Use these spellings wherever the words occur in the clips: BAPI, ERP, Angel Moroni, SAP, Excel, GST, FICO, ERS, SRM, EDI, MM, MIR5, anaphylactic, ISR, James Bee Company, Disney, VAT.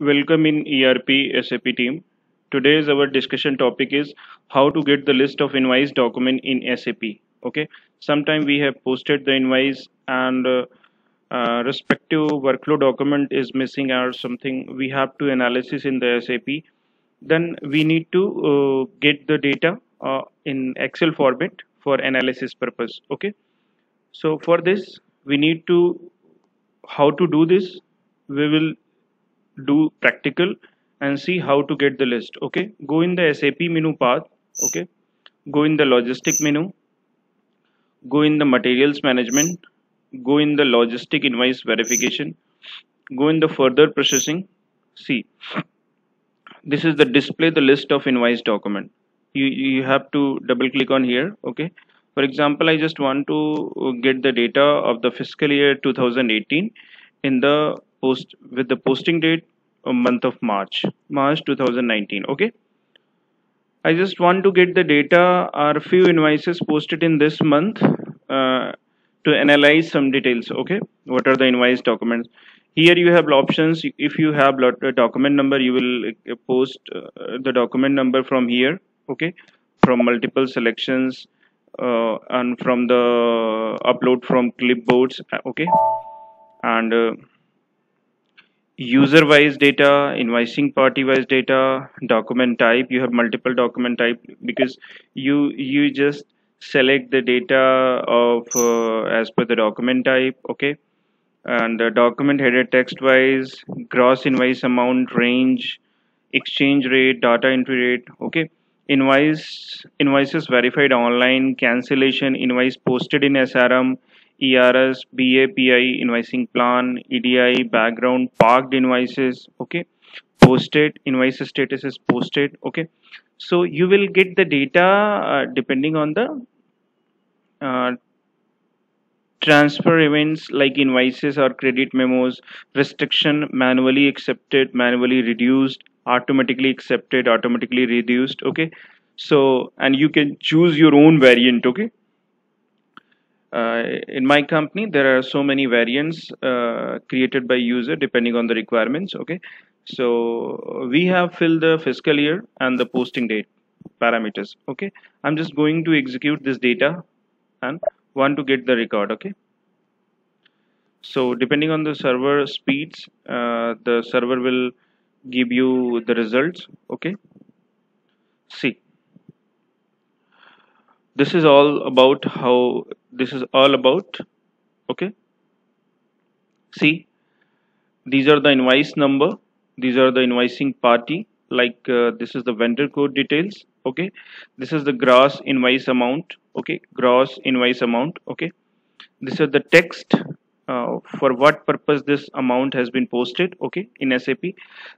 Welcome in ERP SAP team. Today's our discussion topic is how to get the list of invoice document in SAP. Okay, sometime we have posted the invoice and respective workflow document is missing or something. We have to analysis in the SAP. Then we need to get the data in Excel format for analysis purpose. Okay, so for this we need to how to do this. We will do practical and see how to get the list. Okay, go in the SAP menu path. Okay, go in the logistic menu, go in the materials management, go in the logistic invoice verification, go in the further processing. See, this is the display the list of invoice document. You have to double click on here. Okay, for example, I just want to get the data of the fiscal year 2018 in the post with the posting date a month of March 2019. Okay, I just want to get the data or few invoices posted in this month to analyze some details. Okay, what are the invoice documents? Here you have options. If you have document number, you will post the document number from here. Okay, from multiple selections and from the upload from clipboards. Okay, and user wise data, invoicing party wise data, document type. You have multiple document type because you just select the data of as per the document type. Okay, and the document header text wise, gross invoice amount, range, exchange rate, data entry rate. Okay, invoices verified online, cancellation, invoice posted in SRM, ERS, BAPI, invoicing plan, EDI, background, parked invoices. Okay, posted invoice status is posted. Okay, so you will get the data depending on the transfer events like invoices or credit memos, restriction, manually accepted, manually reduced, automatically accepted, automatically reduced. Okay, so and you can choose your own variant. Okay, in my company there are so many variants created by user depending on the requirements. Okay, so we have filled the fiscal year and the posting date parameters. Okay, I'm just going to execute this data and want to get the record. Okay, so depending on the server speeds, the server will give you the results. Okay, see, this is all about how this is all about. Okay, see, these are the invoice number, these are the invoicing party, like this is the vendor code details. Okay, this is the gross invoice amount. Okay, gross invoice amount. Okay, this is the text for what purpose this amount has been posted. Okay, in SAP.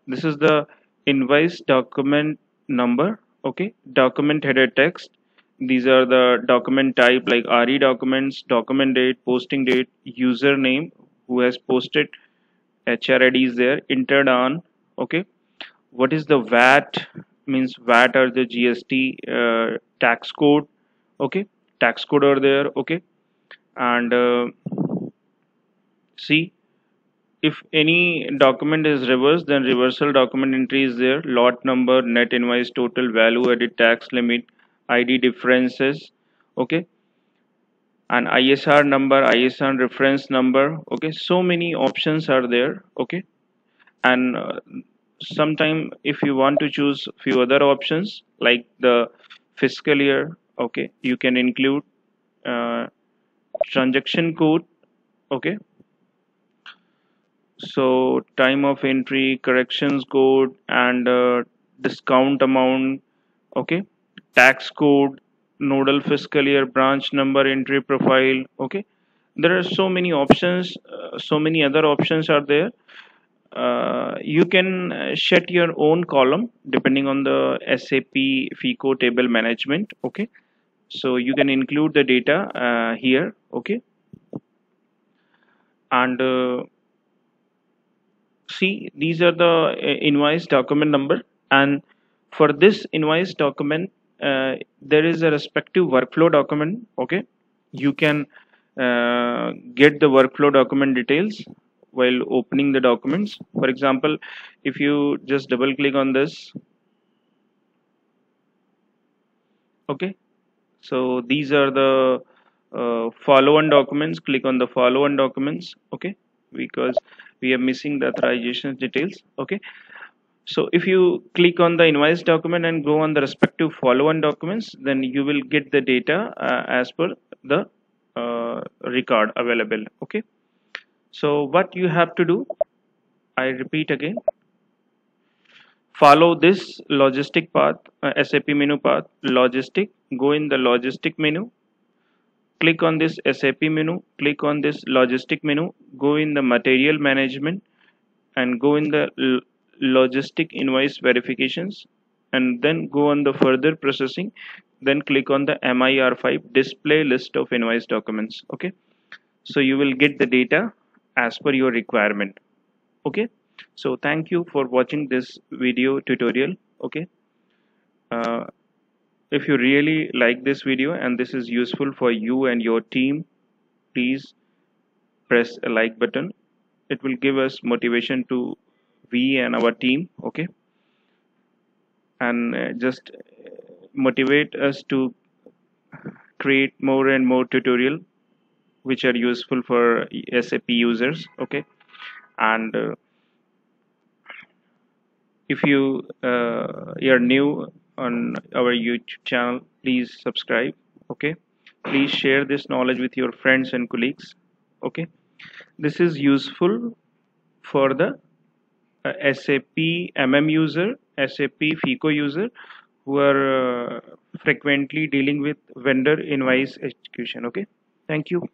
This is the invoice document number. Okay, document header text. These are the document type like RE documents, document date, posting date, username who has posted, HRID is there, entered on. Okay, what is the VAT, means VAT or the GST tax code. Okay, tax code are there. Okay, and see, if any document is reversed, then reversal document entry is there, lot number, net invoice total, value added, tax limit, ID differences. Okay, and ISR number, ISR reference number. Okay, so many options are there. Okay, and sometime if you want to choose few other options like the fiscal year. Okay, you can include transaction code. Okay, so time of entry, corrections code, and discount amount. Okay, tax code, nodal fiscal year, branch number, entry profile. Okay, there are so many options, so many other options are there. You can set your own column depending on the SAP FICO table management. Okay, so you can include the data here. Okay, and see, these are the invoice document number, and for this invoice document there is a respective workflow document. Okay, you can get the workflow document details while opening the documents. For example, if you just double click on this, okay, so these are the follow-on documents. Click on the follow-on documents, okay, because we are missing the authorization details, okay. So if you click on the invoice document and go on the respective follow-on documents, then you will get the data as per the record available, okay. So what you have to do, I repeat again, follow this logistic path, SAP menu path, logistic, go in the logistic menu, click on this SAP menu, click on this logistic menu, go in the material management and go in the logistic invoice verifications, and then go on the further processing, then click on the MIR5 display list of invoice documents, okay. So you will get the data as per your requirement, okay. So thank you for watching this video tutorial, okay. If you really like this video and this is useful for you and your team, please press a like button. It will give us motivation to we and our team, okay, and just motivate us to create more and more tutorial which are useful for SAP users, okay. And if you are new on our YouTube channel, please subscribe, okay. Please share this knowledge with your friends and colleagues, okay. This is useful for the SAP MM user, SAP FICO user who are frequently dealing with vendor invoice execution, okay. Thank you.